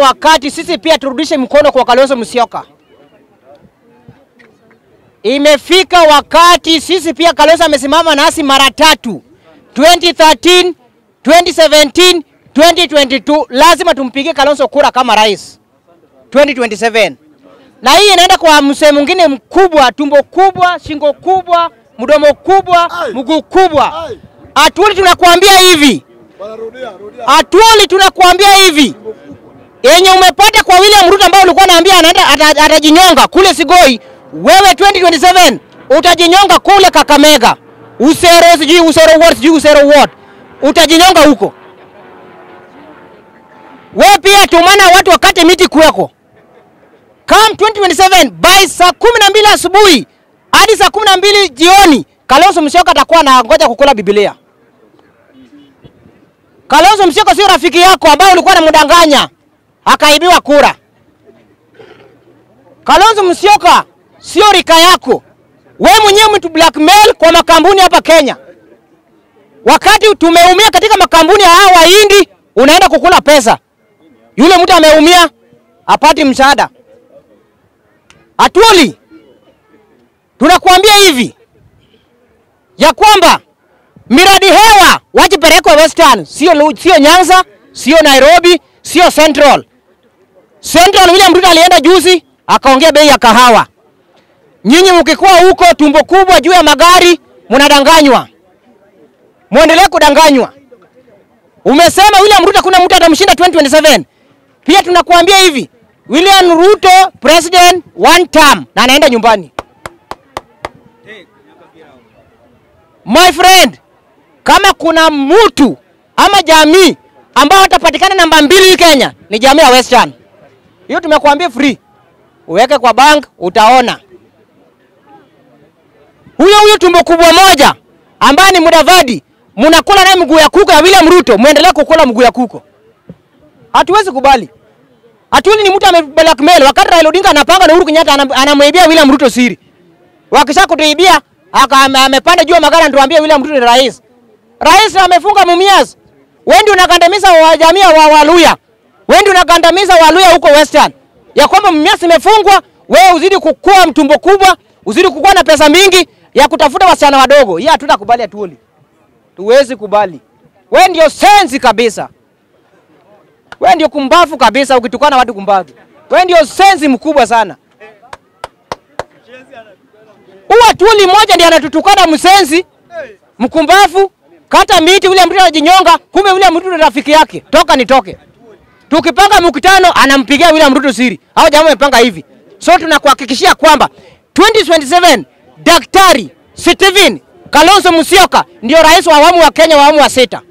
wakati sisi pia turudishe mkono kwa Kalonzo Musyoka. Imefika wakati sisi pia Kalonzo amesimama nasi mara tatu. 2013, 2017, 2022. Lazima tumpige Kalonzo kura kama rais 2027. Na hii inaenda kwa msemo mwingine mkubwa, tumbo kubwa, shingo kubwa, mdomo kubwa, mguu kubwa. Atuli tunakuambia hivi. Atuli tunakuambia hivi. Yenye umepata kwa William Ruto ambao ulikuwa naambia atajinyonga kule Sigoi, wewe 2027 utajinyonga kule Kakamega. Usero sijui Usero what, sijui Usero what. Utajinyonga huko. Wewe pia tumana watu wakate miti kwako. Come 2027 by saa 12 asubuhi hadi saa 12 jioni, Kalonzo Musyoka atakuwa na ngoja kukula Biblia. Kalonzo Musyoka sio rafiki yako ambaye ulikuwa unamdanganya akaibiwa kura. Kalonzo Musyoka sio rika yako. Wewe mwenyewe mtu blackmail kwa makampuni hapa Kenya. Wakati tumeumia katika makampuni haya Wahindi, unaenda kukula pesa. Yule mtu ameumia apati msaada. Atuli tunakuambia hivi ya kwamba miradi hewa wajipelekwe Western, sio Nyanza, sio Nairobi, sio Central. Central William Ruto alienda juzi akaongea bei ya kahawa. Nyinyi mkikua huko tumbo kubwa juu ya magari mnadanganywa. Muendelee kudanganywa. Umesema William Ruto kuna mtu atamshinda 2027. Pia tunakuambia hivi, William Ruto president one term na anaenda nyumbani. My friend, kama kuna mtu ama jamii ambao watapatikana namba 2 Kenya ni jamii ya Western. Hiyo tumekuambia free. Uweke kwa bank utaona. Huyo tumbo kubwa moja ambaye ni Mudavadi, mnakula naye mguu ya kuko ya William Ruto, muendelee kukula mguu ya kuko. Hatuwezi kubali. Atuli ni mtu ameblackmail wakati Raila Odinga anapanga na Uhuru Kenyatta anamwibia William Ruto siri. Wakisha kutuibia amepanda juu magari anatuambia William Ruto ni rais. Rais amefunga mumias. Wewe ndio unakandamiza wa jamii wa Waluya. Wewe ndio unakandamiza Waluya huko Western. Ya kwamba mumias imefungwa, wewe uzidi kukua mtumbo kubwa, uzidi kukua na pesa mingi ya kutafuta wasichana wadogo. Hii hatutakubali Atuli. Tuwezi kubali. Wewe ndio sensi kabisa. Wewe ndio kumbafu kabisa, ukitukana watu kumbafu. Wewe ndio sensi mkubwa sana. Uwa Tuli moja ndiye anatutukana msensi, mkumbafu, kata miti William Ruto anajinyonga, kumbe William Ruto rafiki yake. Toka nitoke. Tukipanga mkutano anampigia William Ruto siri. Hao jamaa wamepanga hivi. So tunakuhakikishia kwamba 2027 Daktari Stephen Kalonzo Musyoka ndio rais wa awamu wa Kenya wa awamu wa 6.